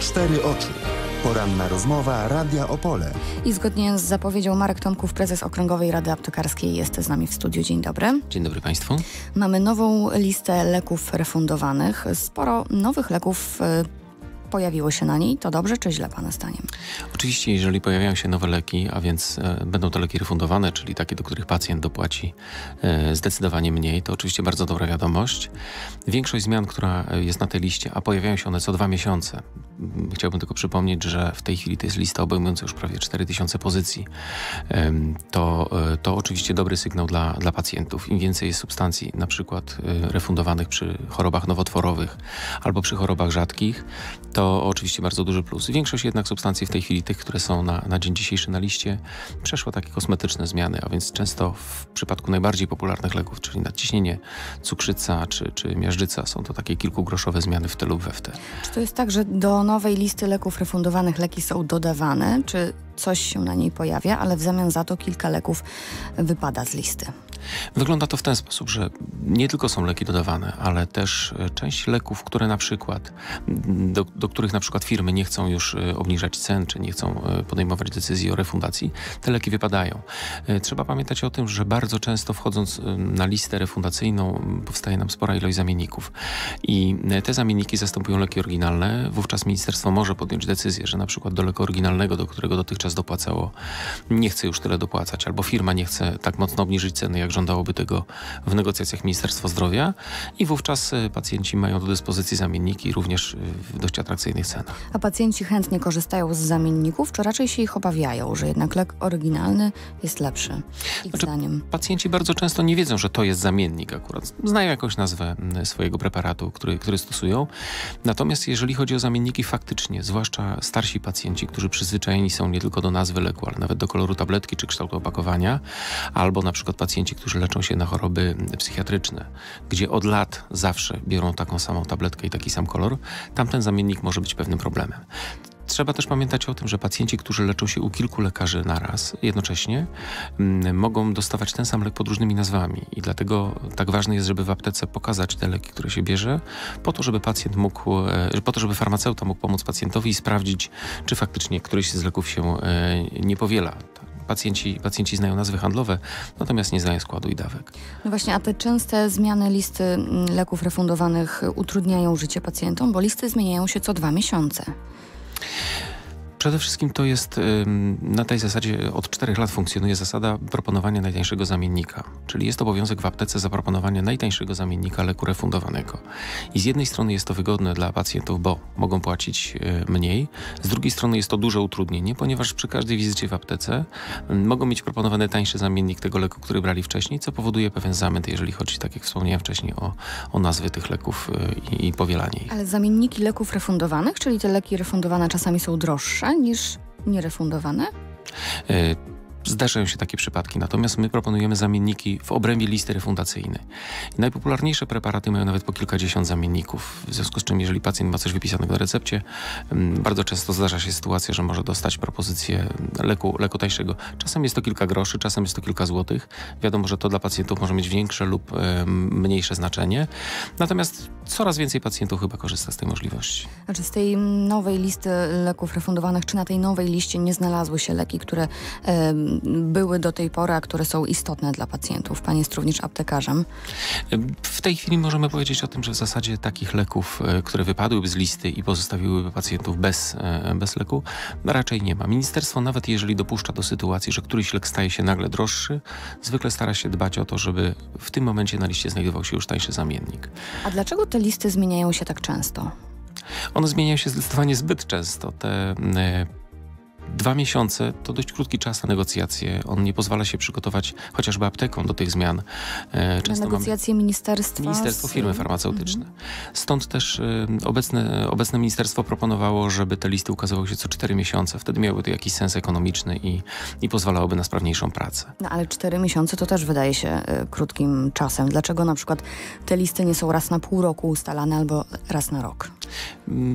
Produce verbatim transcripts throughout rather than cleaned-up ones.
Cztery oczy. Poranna rozmowa Radia Opole. I zgodnie z zapowiedzią Marek Tomków, prezes Okręgowej Rady Aptekarskiej, jest z nami w studiu. Dzień dobry. Dzień dobry Państwu. Mamy nową listę leków refundowanych. Sporo nowych leków pojawiło się na niej. To dobrze czy źle Pana zdaniem? Oczywiście, jeżeli pojawiają się nowe leki, a więc e, będą to leki refundowane, czyli takie, do których pacjent dopłaci e, zdecydowanie mniej, to oczywiście bardzo dobra wiadomość. Większość zmian, która jest na tej liście, a pojawiają się one co dwa miesiące. Chciałbym tylko przypomnieć, że w tej chwili to jest lista obejmująca już prawie cztery tysiące pozycji. E, to, e, to oczywiście dobry sygnał dla, dla pacjentów. Im więcej jest substancji, na przykład e, refundowanych przy chorobach nowotworowych albo przy chorobach rzadkich, to To oczywiście bardzo duży plus. Większość jednak substancji w tej chwili, tych, które są na, na dzień dzisiejszy na liście, przeszła takie kosmetyczne zmiany, a więc często w przypadku najbardziej popularnych leków, czyli nadciśnienie, cukrzyca czy, czy miażdżyca, są to takie kilkugroszowe zmiany w te lub we w te. Czy to jest tak, że do nowej listy leków refundowanych leki są dodawane, czy coś się na niej pojawia, ale w zamian za to kilka leków wypada z listy? Wygląda to w ten sposób, że nie tylko są leki dodawane, ale też część leków, które na przykład, do, do których na przykład firmy nie chcą już obniżać cen, czy nie chcą podejmować decyzji o refundacji, te leki wypadają. Trzeba pamiętać o tym, że bardzo często wchodząc na listę refundacyjną powstaje nam spora ilość zamienników i te zamienniki zastępują leki oryginalne. Wówczas ministerstwo może podjąć decyzję, że na przykład do leku oryginalnego, do którego dotychczas dopłacało, nie chce już tyle dopłacać, albo firma nie chce tak mocno obniżyć ceny, jak żądałoby tego w negocjacjach Ministerstwo Zdrowia, i wówczas pacjenci mają do dyspozycji zamienniki również w dość atrakcyjnych cenach. A pacjenci chętnie korzystają z zamienników, czy raczej się ich obawiają, że jednak lek oryginalny jest lepszy, ich znaczy, zdaniem? Pacjenci bardzo często nie wiedzą, że to jest zamiennik akurat. Znają jakąś nazwę swojego preparatu, który, który stosują. Natomiast jeżeli chodzi o zamienniki, faktycznie, zwłaszcza starsi pacjenci, którzy przyzwyczajeni są nie tylko do nazwy leku, ale nawet do koloru tabletki czy kształtu opakowania, albo na przykład pacjenci, którzy leczą się na choroby psychiatryczne, gdzie od lat zawsze biorą taką samą tabletkę i taki sam kolor, tamten zamiennik może być pewnym problemem. Trzeba też pamiętać o tym, że pacjenci, którzy leczą się u kilku lekarzy naraz jednocześnie, m, mogą dostawać ten sam lek pod różnymi nazwami i dlatego tak ważne jest, żeby w aptece pokazać te leki, które się bierze, po to, żeby pacjent mógł, po to, żeby farmaceuta mógł pomóc pacjentowi i sprawdzić, czy faktycznie któryś z leków się nie powiela. Pacjenci, pacjenci znają nazwy handlowe, natomiast nie znają składu i dawek. No właśnie, a te częste zmiany listy leków refundowanych utrudniają życie pacjentom, bo listy zmieniają się co dwa miesiące. Przede wszystkim to jest, na tej zasadzie od czterech lat funkcjonuje zasada proponowania najtańszego zamiennika. Czyli jest obowiązek w aptece zaproponowania najtańszego zamiennika leku refundowanego. I z jednej strony jest to wygodne dla pacjentów, bo mogą płacić mniej. Z drugiej strony jest to duże utrudnienie, ponieważ przy każdej wizycie w aptece mogą mieć proponowany tańszy zamiennik tego leku, który brali wcześniej, co powoduje pewien zamęt, jeżeli chodzi, tak jak wspomniałem wcześniej, o, o nazwy tych leków i, i powielanie ich. Ale zamienniki leków refundowanych, czyli te leki refundowane czasami są droższe niż nierefundowane? Zdarzają się takie przypadki, natomiast my proponujemy zamienniki w obrębie listy refundacyjnej. Najpopularniejsze preparaty mają nawet po kilkadziesiąt zamienników, w związku z czym jeżeli pacjent ma coś wypisanego na recepcie, bardzo często zdarza się sytuacja, że może dostać propozycję leku, leku tańszego. Czasem jest to kilka groszy, czasem jest to kilka złotych. Wiadomo, że to dla pacjentów może mieć większe lub mniejsze znaczenie. Natomiast coraz więcej pacjentów chyba korzysta z tej możliwości. A czy z tej nowej listy leków refundowanych, czy na tej nowej liście nie znalazły się leki, które e, były do tej pory, a które są istotne dla pacjentów? Pan jest również aptekarzem. W tej chwili możemy powiedzieć o tym, że w zasadzie takich leków, które wypadłyby z listy i pozostawiłyby pacjentów bez, bez leku, raczej nie ma. Ministerstwo, nawet jeżeli dopuszcza do sytuacji, że któryś lek staje się nagle droższy, zwykle stara się dbać o to, żeby w tym momencie na liście znajdował się już tańszy zamiennik. A dlaczego te listy zmieniają się tak często? One zmieniają się zdecydowanie zbyt często. Te Dwa miesiące to dość krótki czas na negocjacje. On nie pozwala się przygotować chociażby aptekom do tych zmian. Często na negocjacje ministerstwa? Ministerstwo, firmy farmaceutyczne. Mm -hmm. Stąd też obecne, obecne ministerstwo proponowało, żeby te listy ukazywały się co cztery miesiące. Wtedy miałyby to jakiś sens ekonomiczny i, i pozwalałoby na sprawniejszą pracę. No ale cztery miesiące to też wydaje się y, krótkim czasem. Dlaczego na przykład te listy nie są raz na pół roku ustalane albo raz na rok?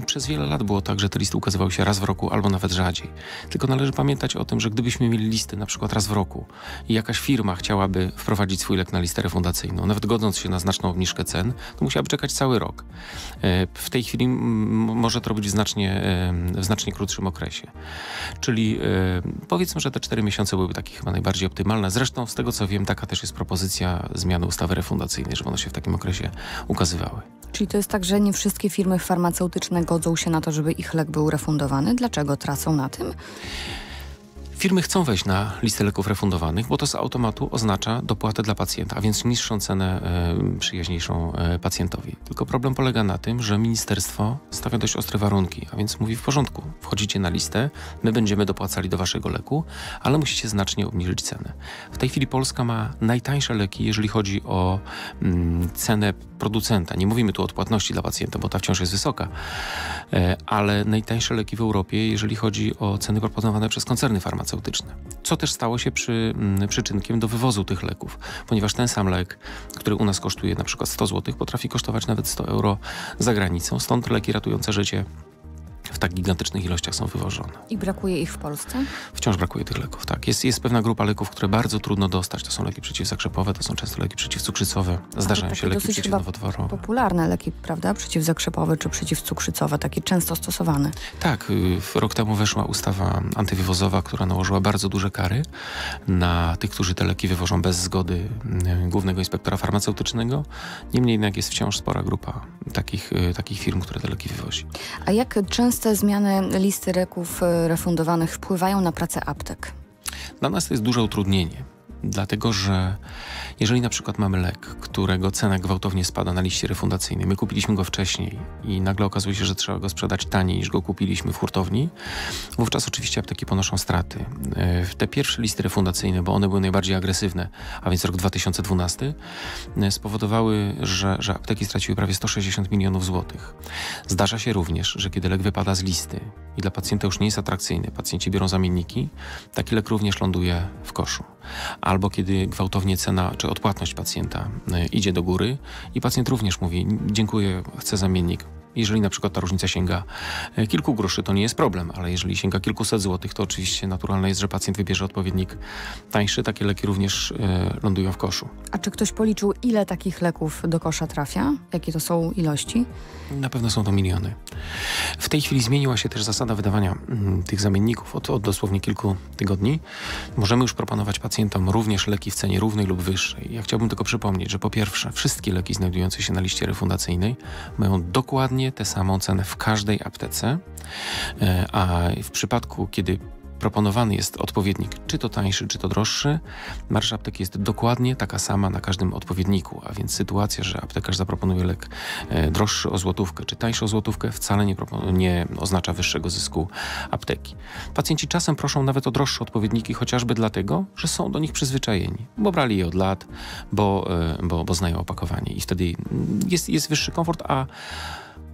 Przez wiele lat było tak, że te listy ukazywały się raz w roku albo nawet rzadziej. Tylko należy pamiętać o tym, że gdybyśmy mieli listy na przykład raz w roku i jakaś firma chciałaby wprowadzić swój lek na listę refundacyjną, nawet godząc się na znaczną obniżkę cen, to musiałaby czekać cały rok. W tej chwili może to robić w znacznie, w znacznie krótszym okresie. Czyli powiedzmy, że te cztery miesiące byłyby takie chyba najbardziej optymalne. Zresztą z tego co wiem, taka też jest propozycja zmiany ustawy refundacyjnej, żeby one się w takim okresie ukazywały. Czyli to jest tak, że nie wszystkie firmy farmaceutyczne godzą się na to, żeby ich lek był refundowany. Dlaczego tracą na tym? Firmy chcą wejść na listę leków refundowanych, bo to z automatu oznacza dopłatę dla pacjenta, a więc niższą cenę y, przyjaźniejszą y, pacjentowi. Tylko problem polega na tym, że ministerstwo stawia dość ostre warunki, a więc mówi w porządku, wchodzicie na listę, my będziemy dopłacali do waszego leku, ale musicie znacznie obniżyć cenę. W tej chwili Polska ma najtańsze leki, jeżeli chodzi o y, cenę producenta. Nie mówimy tu o odpłatności dla pacjenta, bo ta wciąż jest wysoka, y, ale najtańsze leki w Europie, jeżeli chodzi o ceny proponowane przez koncerny farmaceutyczne. Co też stało się przy, m, przyczynkiem do wywozu tych leków, ponieważ ten sam lek, który u nas kosztuje na przykład sto złotych, potrafi kosztować nawet sto euro za granicą, stąd leki ratujące życie w tak gigantycznych ilościach są wywożone. I brakuje ich w Polsce? Wciąż brakuje tych leków, tak. Jest, jest pewna grupa leków, które bardzo trudno dostać. To są leki przeciwzakrzepowe, to są często leki przeciwcukrzycowe. Zdarzają się leki przeciwnowotworowe. Popularne leki, prawda? Przeciwzakrzepowe czy przeciwcukrzycowe, takie często stosowane. Tak. Rok temu weszła ustawa antywywozowa, która nałożyła bardzo duże kary na tych, którzy te leki wywożą bez zgody głównego inspektora farmaceutycznego. Niemniej jednak jest wciąż spora grupa takich, takich firm, które te leki wywozi. A jak często Te zmiany listy leków refundowanych wpływają na pracę aptek? Dla nas to jest duże utrudnienie, dlatego że jeżeli na przykład mamy lek, którego cena gwałtownie spada na liście refundacyjnej, my kupiliśmy go wcześniej i nagle okazuje się, że trzeba go sprzedać taniej niż go kupiliśmy w hurtowni, wówczas oczywiście apteki ponoszą straty. Te pierwsze listy refundacyjne, bo one były najbardziej agresywne, a więc rok dwa tysiące dwunasty, spowodowały, że, że apteki straciły prawie sto sześćdziesiąt milionów złotych. Zdarza się również, że kiedy lek wypada z listy i dla pacjenta już nie jest atrakcyjny, pacjenci biorą zamienniki, taki lek również ląduje w koszu. Albo kiedy gwałtownie cena czy odpłatność pacjenta idzie do góry i pacjent również mówi: dziękuję, chcę zamiennik. Jeżeli na przykład ta różnica sięga kilku groszy, to nie jest problem, ale jeżeli sięga kilkuset złotych, to oczywiście naturalne jest, że pacjent wybierze odpowiednik tańszy. Takie leki również e, lądują w koszu. A czy ktoś policzył, ile takich leków do kosza trafia? Jakie to są ilości? Na pewno są to miliony. W tej chwili zmieniła się też zasada wydawania m, tych zamienników od, od dosłownie kilku tygodni. Możemy już proponować pacjentom również leki w cenie równej lub wyższej. Ja chciałbym tylko przypomnieć, że po pierwsze, wszystkie leki znajdujące się na liście refundacyjnej mają dokładnie tę samą cenę w każdej aptece, a w przypadku, kiedy proponowany jest odpowiednik, czy to tańszy, czy to droższy, marsza apteki jest dokładnie taka sama na każdym odpowiedniku, a więc sytuacja, że aptekarz zaproponuje lek droższy o złotówkę, czy tańszy o złotówkę, wcale nie, nie oznacza wyższego zysku apteki. Pacjenci czasem proszą nawet o droższe odpowiedniki, chociażby dlatego, że są do nich przyzwyczajeni, bo brali je od lat, bo, bo, bo znają opakowanie i wtedy jest, jest wyższy komfort, a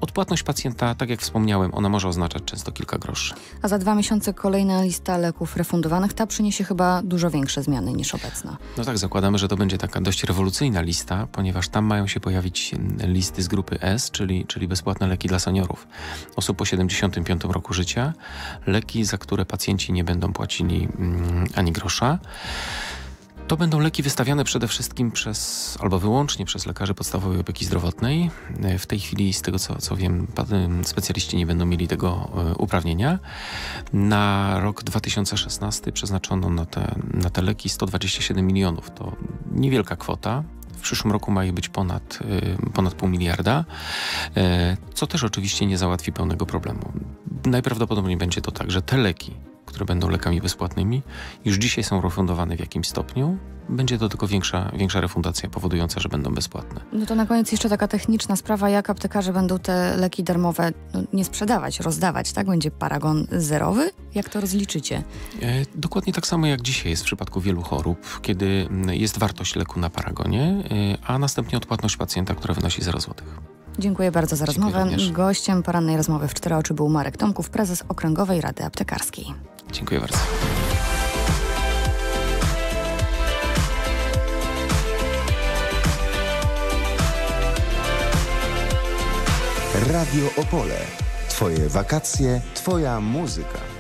odpłatność pacjenta, tak jak wspomniałem, ona może oznaczać często kilka groszy. A za dwa miesiące kolejna lista leków refundowanych, ta przyniesie chyba dużo większe zmiany niż obecna. No tak, zakładamy, że to będzie taka dość rewolucyjna lista, ponieważ tam mają się pojawić listy z grupy S, czyli, czyli bezpłatne leki dla seniorów, osób po siedemdziesiątym piątym roku życia, leki, za które pacjenci nie będą płacili mm, ani grosza. To będą leki wystawiane przede wszystkim przez, albo wyłącznie przez lekarzy podstawowej opieki zdrowotnej. W tej chwili, z tego co, co wiem, specjaliści nie będą mieli tego uprawnienia. Na rok dwa tysiące szesnasty przeznaczono na te, na te leki sto dwadzieścia siedem milionów. To niewielka kwota. W przyszłym roku ma ich być ponad, ponad pół miliarda, co też oczywiście nie załatwi pełnego problemu. Najprawdopodobniej będzie to tak, że te leki, które będą lekami bezpłatnymi, już dzisiaj są refundowane w jakimś stopniu. Będzie to tylko większa, większa refundacja powodująca, że będą bezpłatne. No to na koniec jeszcze taka techniczna sprawa, jak aptekarze będą te leki darmowe no, nie sprzedawać, rozdawać, tak? Będzie paragon zerowy? Jak to rozliczycie? E, dokładnie tak samo jak dzisiaj jest w przypadku wielu chorób, kiedy jest wartość leku na paragonie, a następnie odpłatność pacjenta, która wynosi zero złotych. Dziękuję bardzo za rozmowę. Również. Gościem porannej rozmowy w Cztery Oczy był Marek Tomków, prezes Okręgowej Rady Aptekarskiej. Dziękuję bardzo. Radio Opole. Twoje wakacje, twoja muzyka.